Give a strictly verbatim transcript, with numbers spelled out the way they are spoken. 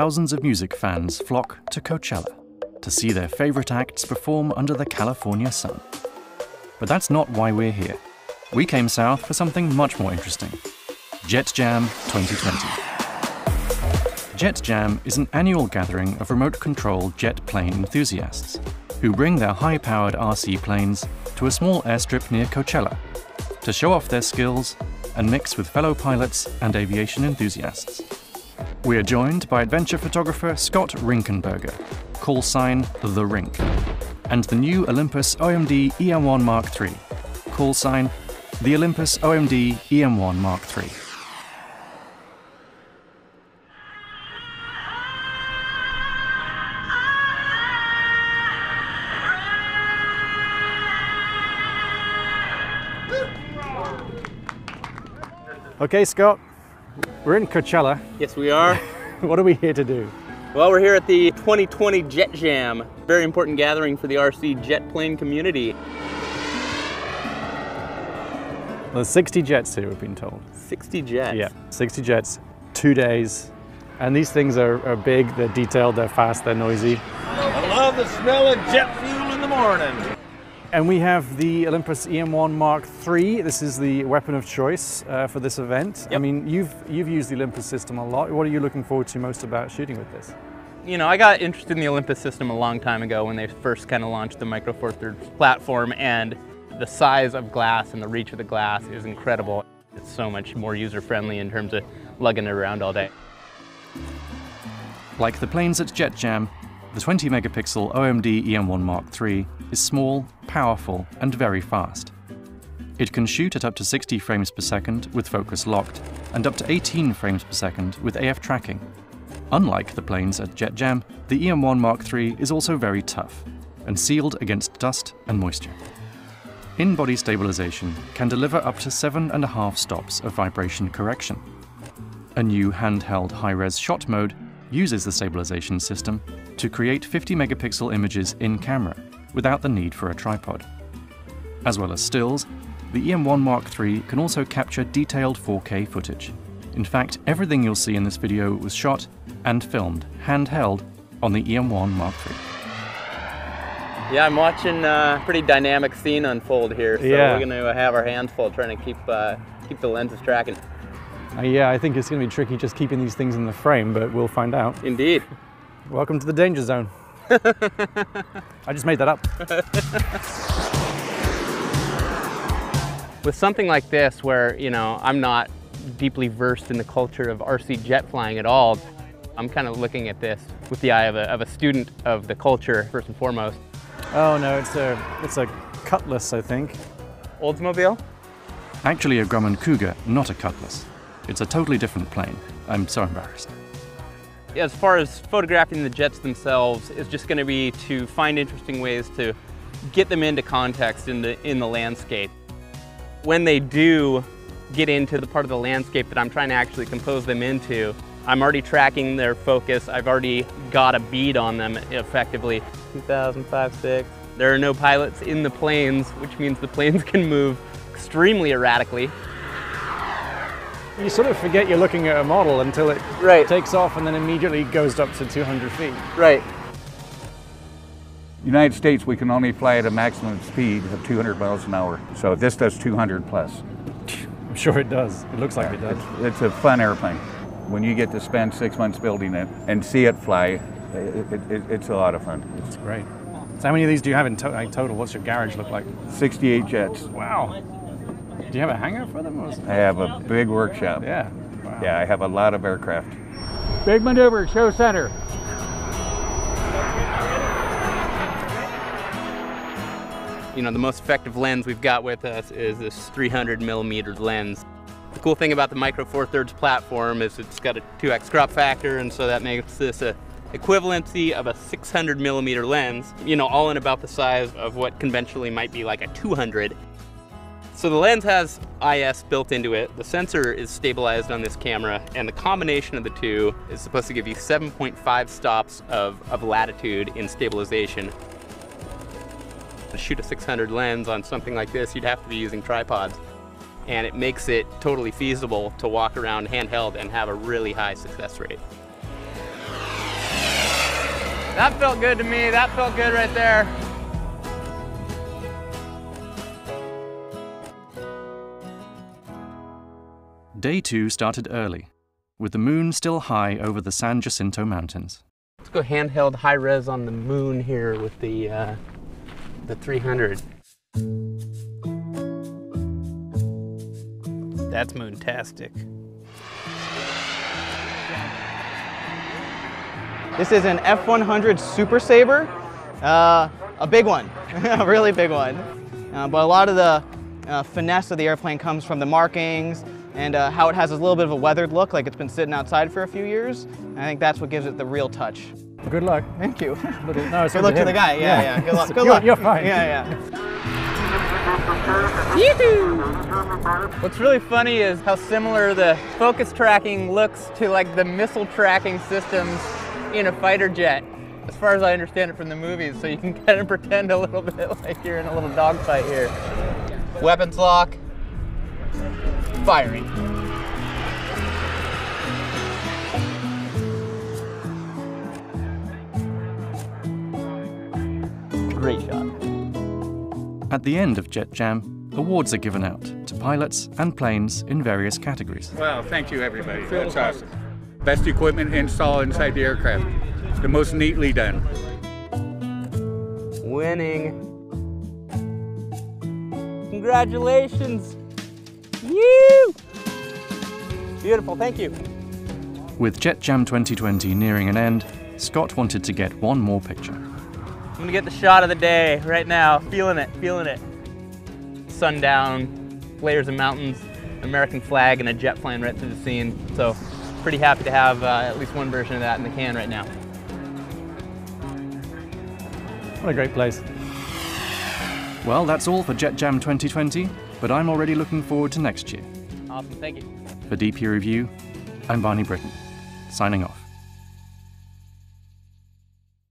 thousands of music fans flock to Coachella to see their favorite acts perform under the California sun. But that's not why we're here. We came south for something much more interesting. Jet Jam twenty twenty. Jet Jam is an annual gathering of remote-controlled jet plane enthusiasts who bring their high-powered R C planes to a small airstrip near Coachella to show off their skills and mix with fellow pilots and aviation enthusiasts. We are joined by adventure photographer Scott Rinkenberger, call sign The Rink, and the new Olympus O M D E M one Mark three, call sign The Olympus O M D E M one Mark three. Okay, Scott, we're in Coachella. Yes, we are. What are we here to do? Well, we're here at the twenty twenty Jet Jam, very important gathering for the R C jet plane community. There's sixty jets here, we've been told. sixty jets? Yeah, sixty jets, two days. And these things are, are big, they're detailed, they're fast, they're noisy. I love the smell of jet fuel in the morning. And we have the Olympus E M one Mark three. This is the weapon of choice uh, for this event. Yep. I mean, you've, you've used the Olympus system a lot. What are you looking forward to most about shooting with this? You know, I got interested in the Olympus system a long time ago when they first kind of launched the Micro Four Thirds platform, and the size of glass and the reach of the glass is incredible. It's so much more user-friendly in terms of lugging it around all day. Like the planes at Jet Jam, the twenty megapixel O M D E M one Mark three is small, powerful, and very fast. It can shoot at up to sixty frames per second with focus locked, and up to eighteen frames per second with A F tracking. Unlike the planes at Jet Jam, the E M one Mark three is also very tough, and sealed against dust and moisture. In-body stabilization can deliver up to seven and a half stops of vibration correction. A new handheld high-res shot mode uses the stabilization system to create fifty megapixel images in camera without the need for a tripod. As well as stills, the E M one Mark three can also capture detailed four K footage. In fact, everything you'll see in this video was shot and filmed handheld on the E M one Mark three. Yeah, I'm watching a pretty dynamic scene unfold here, so yeah. We're going to have our hands full trying to keep, uh, keep the lenses tracking. Uh, yeah, I think it's going to be tricky just keeping these things in the frame, but we'll find out. Indeed. Welcome to the danger zone. I just made that up. With something like this where, you know, I'm not deeply versed in the culture of R C jet flying at all, I'm kind of looking at this with the eye of a, of a student of the culture, first and foremost. Oh no, it's a, it's a Cutlass, I think. Oldsmobile? Actually a Grumman Cougar, not a Cutlass. It's a totally different plane. I'm so embarrassed. As far as photographing the jets themselves, it's just going to be to find interesting ways to get them into context in the, in the landscape. When they do get into the part of the landscape that I'm trying to actually compose them into, I'm already tracking their focus. I've already got a bead on them effectively. two thousand five, six. There are no pilots in the planes, which means the planes can move extremely erratically. You sort of forget you're looking at a model until it right. takes off and then immediately goes up to two hundred feet. Right. United States, we can only fly at a maximum speed of two hundred miles an hour. So this does two hundred plus. I'm sure it does. It looks like yeah, it does. It's, it's a fun airplane. When you get to spend six months building it and see it fly, it, it, it, it's a lot of fun. It's great. So how many of these do you have in to like total? What's your garage look like? sixty-eight jets. Wow. Do you have a hangar for them? Or I have a big workshop. Yeah. Wow. Yeah, I have a lot of aircraft. Big maneuver, show center. You know, the most effective lens we've got with us is this three hundred millimeter lens. The cool thing about the Micro Four Thirds platform is it's got a two X crop factor, and so that makes this a equivalency of a six hundred millimeter lens, you know, all in about the size of what conventionally might be like a two hundred. So the lens has I S built into it, the sensor is stabilized on this camera, and the combination of the two is supposed to give you seven point five stops of, of latitude in stabilization. To shoot a six hundred lens on something like this, you'd have to be using tripods, and it makes it totally feasible to walk around handheld and have a really high success rate. That felt good to me. That felt good right there. Day two started early, with the moon still high over the San Jacinto Mountains. Let's go handheld high-res on the moon here with the, uh, the three hundred. That's moontastic. This is an F one hundred Super Sabre, uh, a big one, a really big one. Uh, but a lot of the uh, finesse of the airplane comes from the markings, and uh, how it has a little bit of a weathered look, like it's been sitting outside for a few years. And I think that's what gives it the real touch. Good luck. Thank you. Good, no, good luck to the guy. Yeah, yeah. yeah. Good luck. Good you're, luck. You're fine. Yeah, yeah. Yee-hoo! What's really funny is how similar the focus tracking looks to like the missile tracking systems in a fighter jet, as far as I understand it from the movies. So you can kind of pretend a little bit like you're in a little dogfight here. Weapons lock. Firing. Great shot. At the end of Jet Jam, awards are given out to pilots and planes in various categories. Well, thank you, everybody. That's awesome. Best equipment installed inside the aircraft. The most neatly done. Winning. Congratulations. Woo! Beautiful, thank you. With Jet Jam twenty twenty nearing an end, Scott wanted to get one more picture. I'm gonna get the shot of the day right now. Feeling it, feeling it. Sundown, layers of mountains, American flag, and a jet flying right through the scene. So pretty happy to have uh, at least one version of that in the can right now. What a great place. Well, that's all for Jet Jam twenty twenty. But I'm already looking forward to next year. Awesome, thank you. For D P Review, I'm Barney Britton, signing off.